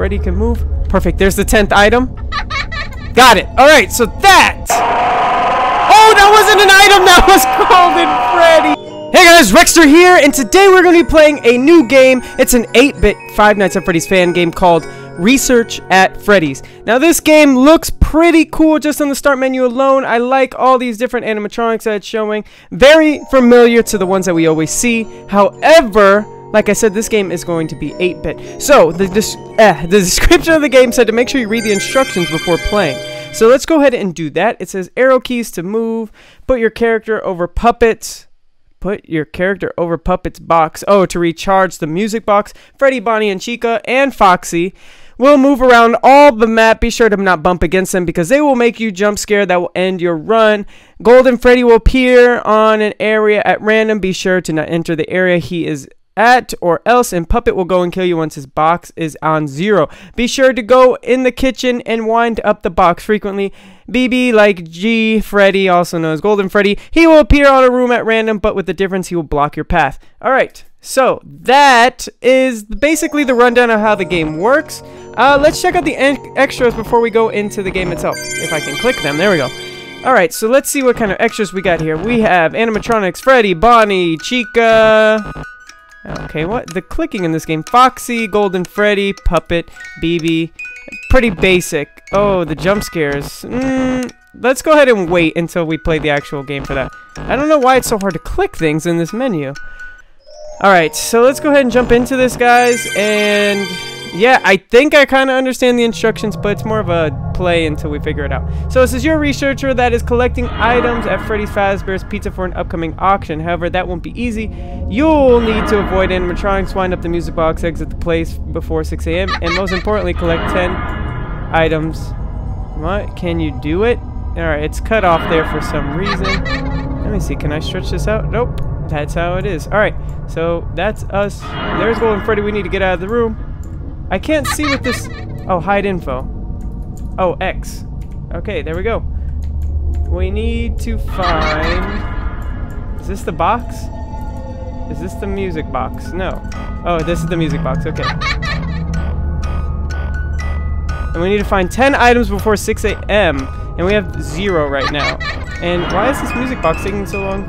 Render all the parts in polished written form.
Freddy can move. Perfect. There's the 10th item. Got it. All right. So that. Oh, that wasn't an item. That was Golden Freddy. Hey guys, Rexter here, and today we're going to be playing a new game. It's an 8-bit Five Nights at Freddy's fan game called Research at Freddy's. Now this game looks pretty cool just on the start menu alone. I like all these different animatronics that it's showing. Very familiar to the ones that we always see. However, like I said, this game is going to be 8-bit. So, the description of the game said to make sure you read the instructions before playing. So let's go ahead and do that. It says arrow keys to move, put your character over puppets. Put your character over Puppet's box. Oh, to recharge the music box. Freddy, Bonnie, and Chica, and Foxy will move around all the map. Be sure to not bump against them because they will make you jump scare. That will end your run. Golden Freddy will appear on an area at random. Be sure to not enter the area he is at or else, and Puppet will go and kill you once his box is on 0. Be sure to go in the kitchen and wind up the box frequently. BB, like G, Freddy, also known as Golden Freddy, he will appear on a room at random, but with the difference he will block your path. Alright, so that is basically the rundown of how the game works. Let's check out the extras before we go into the game itself. If I can click them, there we go. Alright, so let's see what kind of extras we got here. We have animatronics, Freddy, Bonnie, Chica... Okay, what? The clicking in this game. Foxy, Golden Freddy, Puppet, BB. Pretty basic. Oh, the jump scares. Let's go ahead and wait until we play the actual game for that. I don't know why it's so hard to click things in this menu. Alright, so let's go ahead and jump into this, guys. And yeah, I think I kind of understand the instructions, but it's more of a play until we figure it out. So this is your researcher that is collecting items at Freddy's Fazbear's Pizza for an upcoming auction. However, that won't be easy. You'll need to avoid animatronics, wind up the music box, exit the place before 6 a.m., and most importantly, collect 10 items. What? Can you do it? Alright, it's cut off there for some reason. Let me see, can I stretch this out? Nope. That's how it is. Alright, so that's us. There's Golden Freddy. We need to get out of the room. I can't see what this... Oh, hide info. Oh, X. Okay, there we go. We need to find... Is this the box? Is this the music box? No. Oh, this is the music box. Okay. And we need to find 10 items before 6 a.m. And we have 0 right now. And why is this music box taking so long?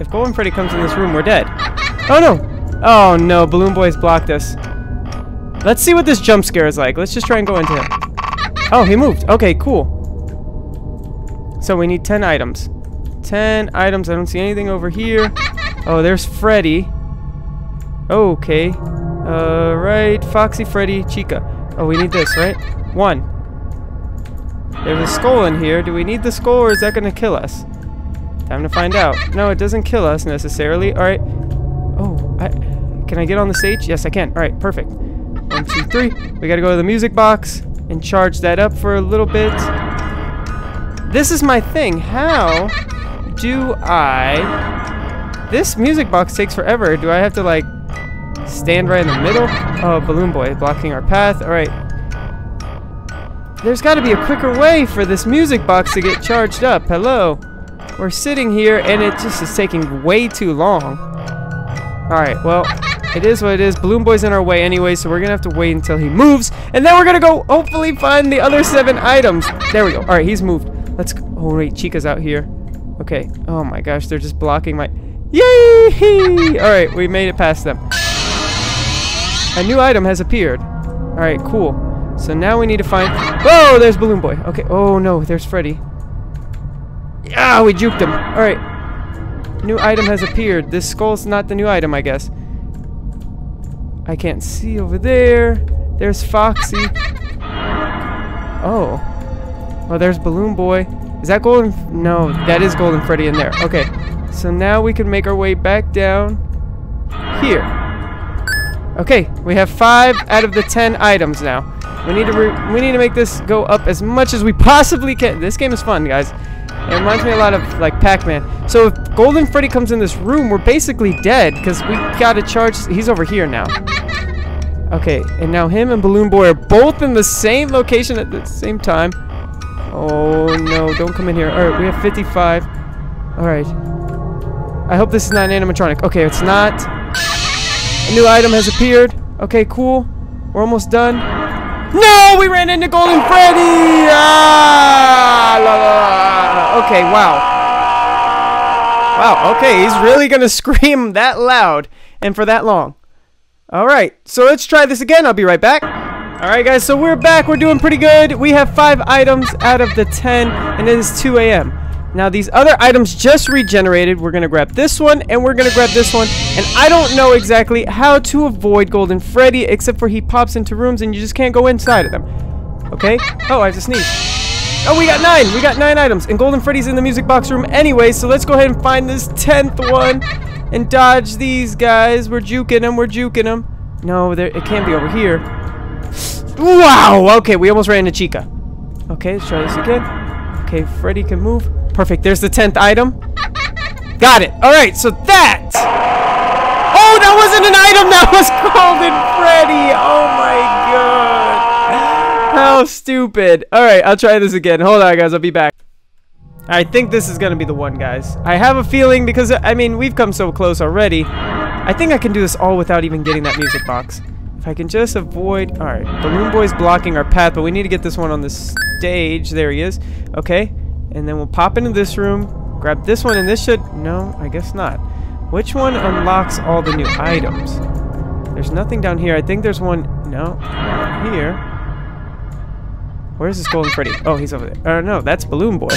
If Golden Freddy comes in this room, we're dead. Oh, no! Oh no, Balloon Boy's blocked us. Let's see what this jump scare is like. Let's just try and go into him. Oh, he moved. Okay, cool. So we need 10 items. 10 items. I don't see anything over here. Oh, there's Freddy. Okay. Right. Foxy, Freddy, Chica. Oh, we need this, right? 1. There's a skull in here. Do we need the skull or is that going to kill us? Time to find out. No, it doesn't kill us necessarily. Alright. Can I get on the stage? Yes, I can. Alright, perfect. 1, 2, 3. We gotta go to the music box and charge that up for a little bit. This is my thing. How do I... This music box takes forever. Do I have to, like, stand right in the middle? Oh, Balloon Boy blocking our path. Alright. There's gotta be a quicker way for this music box to get charged up. Hello. We're sitting here and it just is taking way too long. Alright, well... It is what it is. Balloon Boy's in our way anyway, so we're gonna have to wait until he moves, and then we're gonna go hopefully find the other 7 items. There we go. Alright, he's moved. Let's go. Oh wait, Chica's out here. Okay. Oh my gosh, they're just blocking my... Yay! Alright, we made it past them. A new item has appeared. Alright, cool. So now we need to find... Whoa, there's Balloon Boy. Okay, oh no, there's Freddy. Ah, we juked him. Alright. New item has appeared. This skull's not the new item, I guess. I can't see over there. There's Foxy. Oh. Oh, there's Balloon Boy. Is that Golden? No, that is Golden Freddy in there. Okay. So now we can make our way back down here. Okay, we have 5 out of the 10 items now. We need to make this go up as much as we possibly can. This game is fun, guys. It reminds me a lot of, like, Pac-Man. So if Golden Freddy comes in this room, we're basically dead because we gotta charge. He's over here now. Okay, and now him and Balloon Boy are both in the same location at the same time. Oh no, don't come in here. Alright, we have 55. Alright. I hope this is not an animatronic. Okay, it's not. A new item has appeared. Okay, cool. We're almost done. No, we ran into Golden Freddy! Ah, la, la, la. Okay, wow. Wow, okay, he's really gonna scream that loud and for that long. Alright, so let's try this again. I'll be right back. Alright guys, so we're back. We're doing pretty good. We have 5 items out of the 10 and it is 2 a.m. Now these other items just regenerated. We're gonna grab this one and we're gonna grab this one. And I don't know exactly how to avoid Golden Freddy except for he pops into rooms and you just can't go inside of them. Okay? Oh, I have to sneeze. Oh, we got 9! We got 9 items, and Golden Freddy's in the music box room anyway, so let's go ahead and find this 10th one and dodge these guys. We're juking them, we're juking them. No, it can't be over here. Wow! Okay, we almost ran into Chica. Okay, let's try this again. Okay, Freddy can move. Perfect, there's the 10th item. Got it! Alright, so that... Oh, that wasn't an item! That was Golden Freddy! Oh my god! How stupid. Alright, I'll try this again. Hold on, guys. I'll be back. I think this is going to be the one, guys. I have a feeling because, I mean, we've come so close already. I think I can do this all without even getting that music box. If I can just avoid... Alright, Balloon Boy's blocking our path, but we need to get this one on the stage. There he is. Okay, and then we'll pop into this room, grab this one, and this should... No, I guess not. Which one unlocks all the new items? There's nothing down here. I think there's one... No, not here. Where's this Golden Freddy? Oh, he's over there. Oh, no, that's Balloon Boy.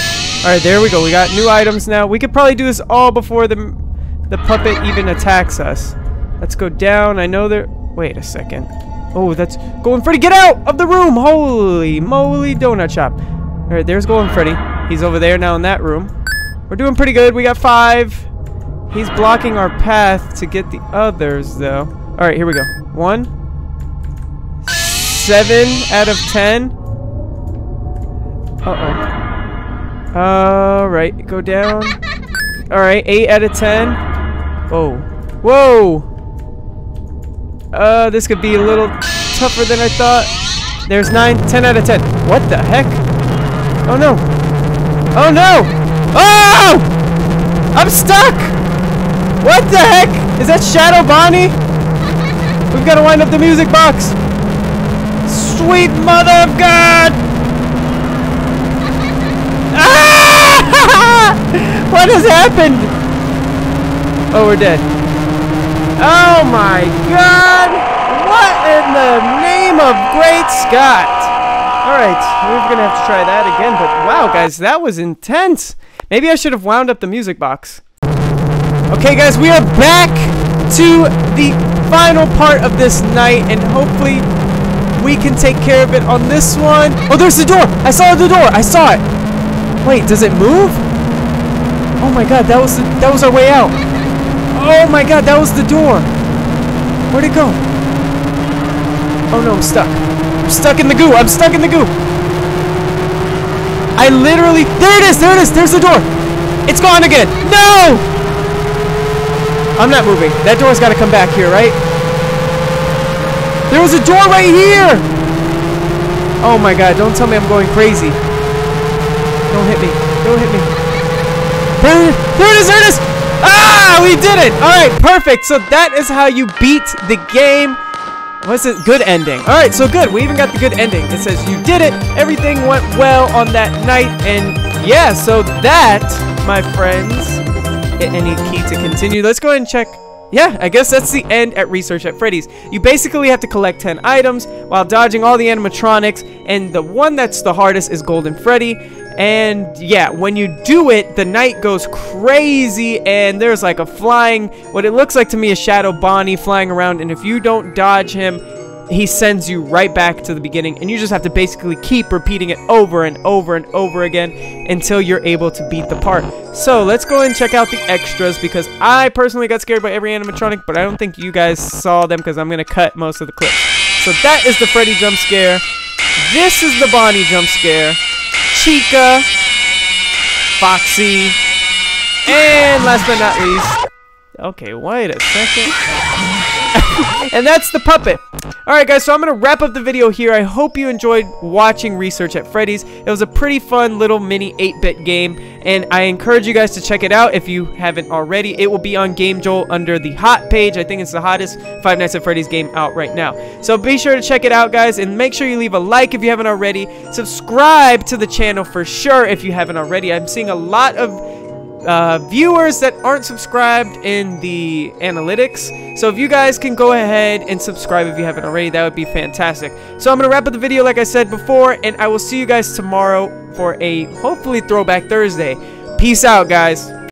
Alright, there we go. We got new items now. We could probably do this all before the puppet even attacks us. Let's go down. I know there... Wait a second. Oh, that's... Golden Freddy, get out of the room! Holy moly donut shop. Alright, there's Golden Freddy. He's over there now in that room. We're doing pretty good. We got 5. He's blocking our path to get the others, though. Alright, here we go. 1. 7 out of 10. Uh-oh. Alright, go down. Alright, 8 out of 10. Whoa. Whoa! This could be a little tougher than I thought. There's 9. 10 out of 10. What the heck? Oh no! Oh no! Oh! I'm stuck! What the heck? Is that Shadow Bonnie? We've got to wind up the music box! Sweet mother of God! What has happened? Oh, we're dead. Oh my god! What in the name of Great Scott? Alright, we're gonna have to try that again, but wow guys, that was intense! Maybe I should have wound up the music box. Okay guys, we are back to the final part of this night, and hopefully we can take care of it on this one. Oh, there's the door! I saw the door! I saw it! Wait, does it move? Oh my god, that was our way out. Oh my god, that was the door. Where'd it go? Oh no, I'm stuck. I'm stuck in the goo. I'm stuck in the goo. I literally... There it is! There it is! There's the door! It's gone again! No! I'm not moving. That door's gotta come back here, right? There was a door right here! Oh my god, don't tell me I'm going crazy. Don't hit me. Don't hit me. There it is. There it is. Ah, we did it. All right, perfect. So that is how you beat the game. What's it? Good ending. All right, so good. We even got the good ending. It says you did it. Everything went well on that night. And yeah, so that, my friends, any key to continue. Let's go ahead and check. Yeah, I guess that's the end at Research at Freddy's. You basically have to collect 10 items while dodging all the animatronics, and the one that's the hardest is Golden Freddy. And yeah, when you do it, the night goes crazy, and there's like a flying, what it looks like to me, a Shadow Bonnie flying around, and if you don't dodge him, he sends you right back to the beginning, and you just have to basically keep repeating it over and over and over again until you're able to beat the part. So let's go and check out the extras, because I personally got scared by every animatronic, but I don't think you guys saw them because I'm going to cut most of the clips. So that is the Freddy jump scare. This is the Bonnie jump scare. Chica. Foxy. And last but not least... Okay, wait a second... And that's the puppet. Alright guys, so I'm going to wrap up the video here. I hope you enjoyed watching Research at Freddy's. It was a pretty fun little mini 8-bit game, and I encourage you guys to check it out if you haven't already. It will be on Game Jolt under the hot page. I think it's the hottest Five Nights at Freddy's game out right now. So be sure to check it out, guys, and make sure you leave a like if you haven't already. Subscribe to the channel for sure if you haven't already. I'm seeing a lot of viewers that aren't subscribed in the analytics, so if you guys can go ahead and subscribe if you haven't already, that would be fantastic. So I'm gonna wrap up the video like I said before, and I will see you guys tomorrow for a hopefully Throwback Thursday. Peace out, guys.